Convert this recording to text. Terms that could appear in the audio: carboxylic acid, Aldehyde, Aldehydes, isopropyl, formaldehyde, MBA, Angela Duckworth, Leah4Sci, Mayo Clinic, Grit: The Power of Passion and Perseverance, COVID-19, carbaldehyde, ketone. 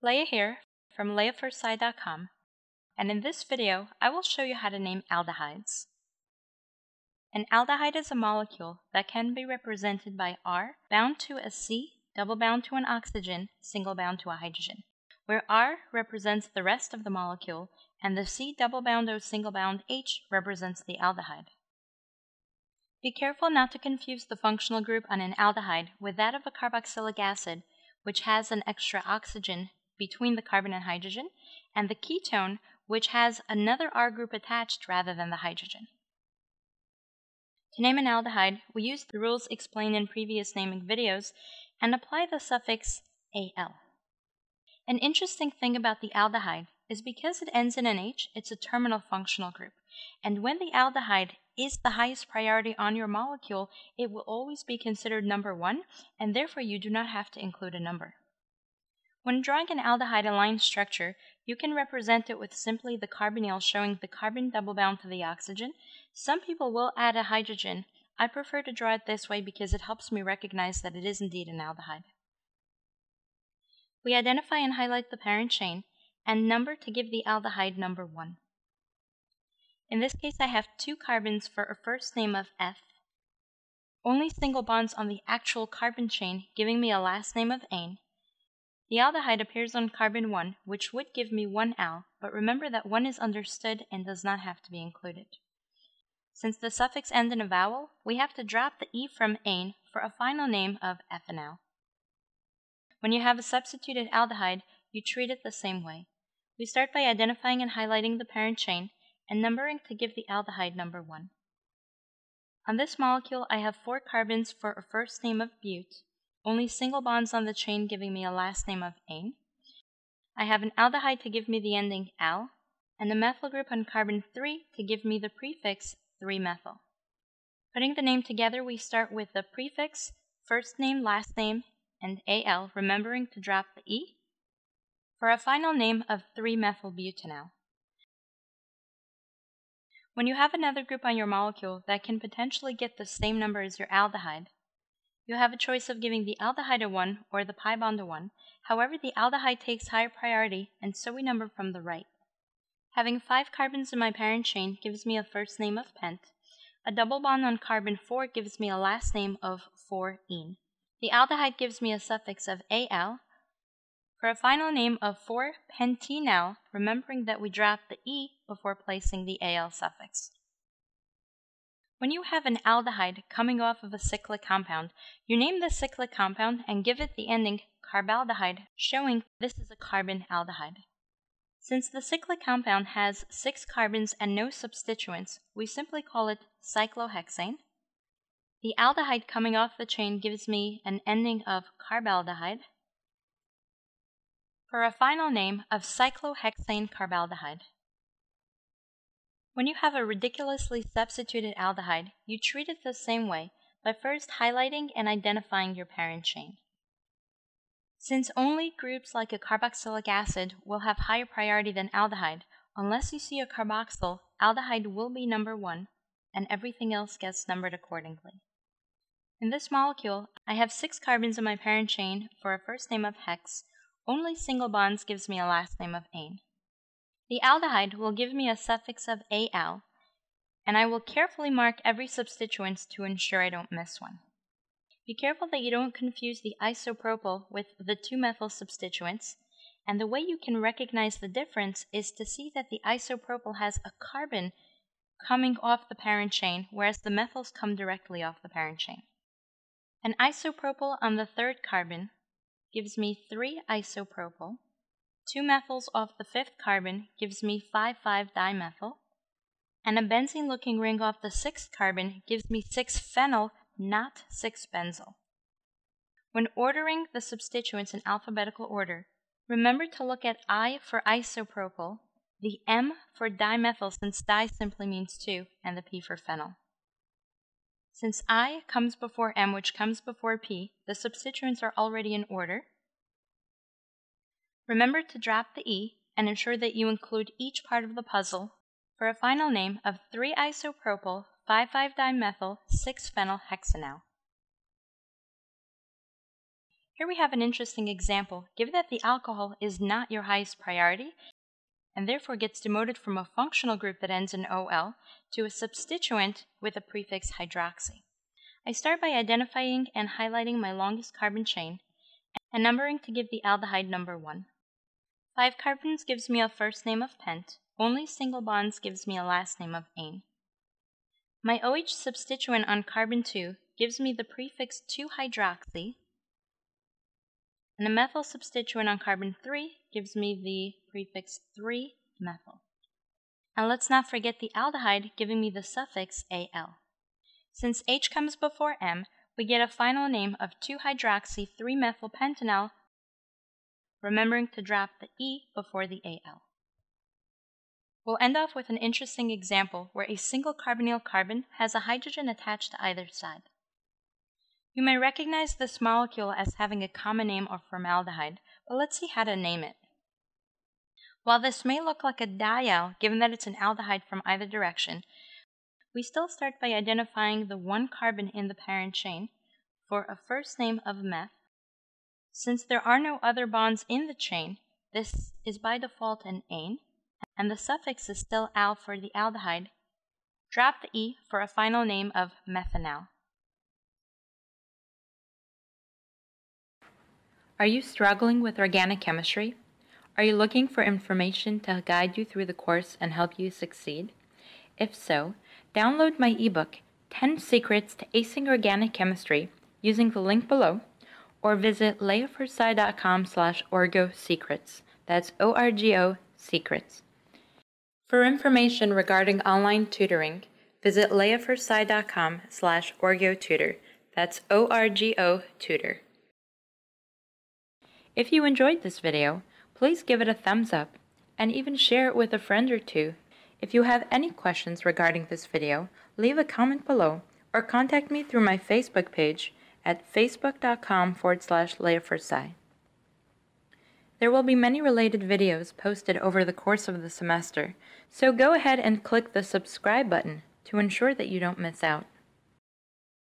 Leah here from Leah4Sci.com, and in this video I will show you how to name aldehydes. An aldehyde is a molecule that can be represented by R bound to a C, double bound to an oxygen, single bound to a hydrogen, where R represents the rest of the molecule and the C double bound O single bound H represents the aldehyde. Be careful not to confuse the functional group on an aldehyde with that of a carboxylic acid, which has an extra oxygen between the carbon and hydrogen, and the ketone, which has another R group attached rather than the hydrogen. To name an aldehyde, we use the rules explained in previous naming videos and apply the suffix -al. An interesting thing about the aldehyde is because it ends in an H, it's a terminal functional group, and when the aldehyde is the highest priority on your molecule, it will always be considered number 1, and therefore you do not have to include a number. When drawing an aldehyde-aligned structure, you can represent it with simply the carbonyl showing the carbon double bound to the oxygen. Some people will add a hydrogen. I prefer to draw it this way because it helps me recognize that it is indeed an aldehyde. We identify and highlight the parent chain, and number to give the aldehyde number 1. In this case, I have 2 carbons for a first name of F, only single bonds on the actual carbon chain, giving me a last name of Ain. The aldehyde appears on carbon 1, which would give me 1 al, but remember that 1 is understood and does not have to be included. Since the suffix ends in a vowel, we have to drop the E from ain for a final name of ethanol. When you have a substituted aldehyde, you treat it the same way. We start by identifying and highlighting the parent chain and numbering to give the aldehyde number 1. On this molecule, I have 4 carbons for a first name of bute, only single bonds on the chain giving me a last name of ain. I have an aldehyde to give me the ending al, and a methyl group on carbon 3 to give me the prefix 3-methyl. Putting the name together, we start with the prefix, first name, last name, and al, remembering to drop the e, for a final name of 3-methylbutanol. When you have another group on your molecule that can potentially get the same number as your aldehyde, you have a choice of giving the aldehyde a 1 or the pi bond a 1. However, the aldehyde takes higher priority, and so we number from the right. Having 5 carbons in my parent chain gives me a first name of pent. A double bond on carbon 4 gives me a last name of 4-ene. The aldehyde gives me a suffix of -al for a final name of 4-pentenal, remembering that we drop the e before placing the -al suffix. When you have an aldehyde coming off of a cyclic compound, you name the cyclic compound and give it the ending carbaldehyde, showing this is a carbon aldehyde. Since the cyclic compound has 6 carbons and no substituents, we simply call it cyclohexane. The aldehyde coming off the chain gives me an ending of carbaldehyde for a final name of cyclohexane carbaldehyde. When you have a ridiculously substituted aldehyde, you treat it the same way by first highlighting and identifying your parent chain. Since only groups like a carboxylic acid will have higher priority than aldehyde, unless you see a carboxyl, aldehyde will be number 1, and everything else gets numbered accordingly. In this molecule, I have 6 carbons in my parent chain for a first name of hex. Only single bonds gives me a last name of ane. The aldehyde will give me a suffix of -al, and I will carefully mark every substituent to ensure I don't miss one. Be careful that you don't confuse the isopropyl with the 2-methyl substituents, and the way you can recognize the difference is to see that the isopropyl has a carbon coming off the parent chain, whereas the methyls come directly off the parent chain. An isopropyl on the 3rd carbon gives me 3 isopropyl. 2 methyls off the 5th carbon gives me 5,5-dimethyl, and a benzene-looking ring off the 6th carbon gives me 6-phenyl, not 6-benzyl. When ordering the substituents in alphabetical order, remember to look at I for isopropyl, the M for dimethyl since di simply means 2, and the P for phenyl. Since I comes before M, which comes before P, the substituents are already in order. Remember to drop the E and ensure that you include each part of the puzzle for a final name of 3-isopropyl, 5,5-dimethyl, 6-phenyl hexanal. Here we have an interesting example. Given that the alcohol is not your highest priority, and therefore gets demoted from a functional group that ends in OL to a substituent with a prefix hydroxy. I start by identifying and highlighting my longest carbon chain, and numbering to give the aldehyde number 1. 5 carbons gives me a first name of pent, only single bonds gives me a last name of ane. My OH substituent on carbon 2 gives me the prefix 2-hydroxy, and a methyl substituent on carbon 3 gives me the prefix 3-methyl. And let's not forget the aldehyde giving me the suffix AL. Since H comes before M, we get a final name of 2-hydroxy-3-methylpentanol, remembering to drop the E before the AL. We'll end off with an interesting example where a single carbonyl carbon has a hydrogen attached to either side. You may recognize this molecule as having a common name of formaldehyde, but let's see how to name it. While this may look like a dial, given that it's an aldehyde from either direction, we still start by identifying the one carbon in the parent chain for a first name of meth. Since there are no other bonds in the chain, this is by default an ane, and the suffix is still al for the aldehyde. Drop the E for a final name of methanol. Are you struggling with organic chemistry? Are you looking for information to guide you through the course and help you succeed? If so, download my ebook, 10 Secrets to Acing Organic Chemistry, using the link below, or visit Leah4Sci.com/orgosecrets. That's ORGO secrets. For information regarding online tutoring, visit Leah4Sci.com/orgotutor. That's ORGO tutor. If you enjoyed this video, please give it a thumbs up and even share it with a friend or two. If you have any questions regarding this video, leave a comment below or contact me through my Facebook page at facebook.com/Leah4Sci. There will be many related videos posted over the course of the semester, so go ahead and click the subscribe button to ensure that you don't miss out.